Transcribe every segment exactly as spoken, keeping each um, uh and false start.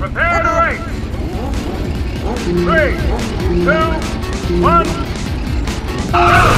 Prepare to race. Three, two, one. Ah!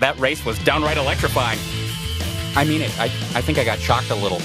That race was downright electrifying. I mean it, I, I think I got shocked a little.